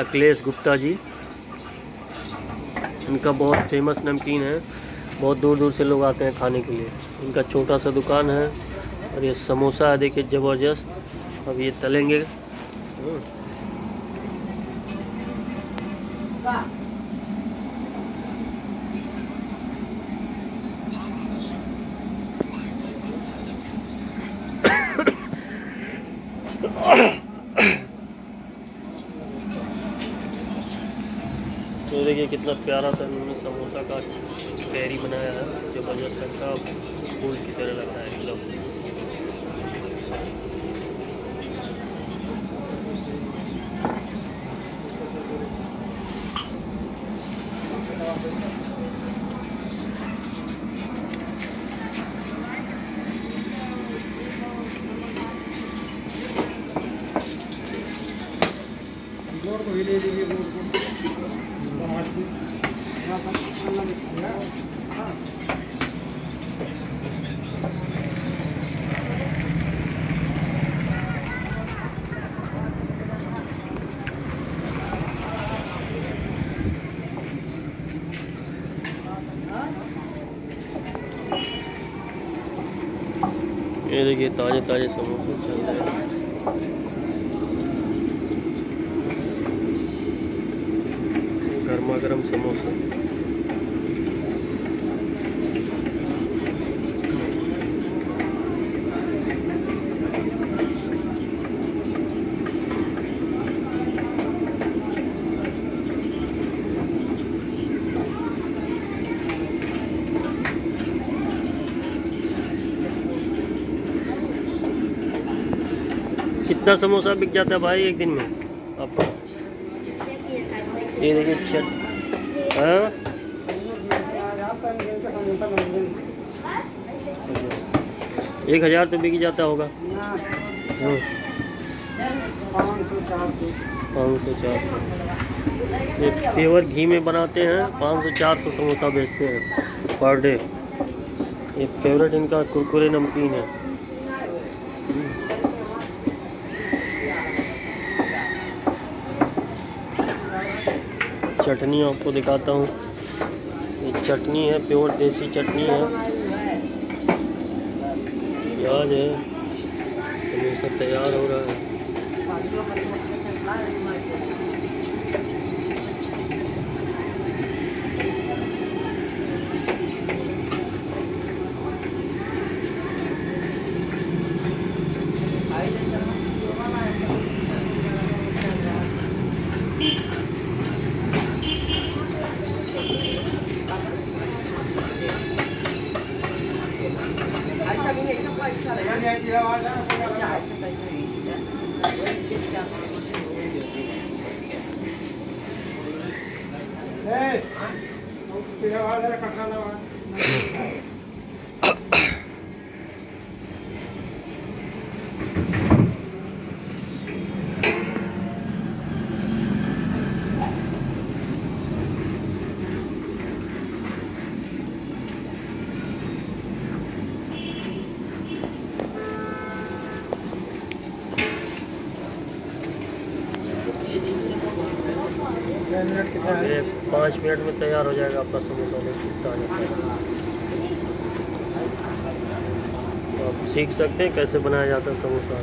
अखिलेश गुप्ता जी, इनका बहुत फेमस नमकीन है, बहुत दूर दूर से लोग आते हैं खाने के लिए। इनका छोटा सा दुकान है। और ये समोसा है, देखिए ज़बरदस्त। अब ये तलेंगे। तो देखिए कितना प्यारा सा इन्होंने समोसा का पैरी बनाया है, ज़बरदस्त लगता है, फूल की तरह लग रहा है ये देखिए ताज़े ताज़े समोसे चल रहे हैं। गर्मा गर्म समोसा। कितना समोसा बिक जाता है भाई एक दिन में आपका? ये देखिए छत 1000 तो बिक जाता होगा। 500-400 ये प्योर घी में बनाते हैं। 500-400 समोसा बेचते हैं पर डे। ये फेवरेट इनका कुरकुरे नमकीन है। चटनी आपको दिखाता हूँ। ये चटनी है, प्योर देसी चटनी है। प्याज है। समोसा तैयार हो रहा है। ये 5 मिनट में तैयार हो जाएगा आपका समोसा। तो आप सीख सकते हैं कैसे बनाया जाता है समोसा।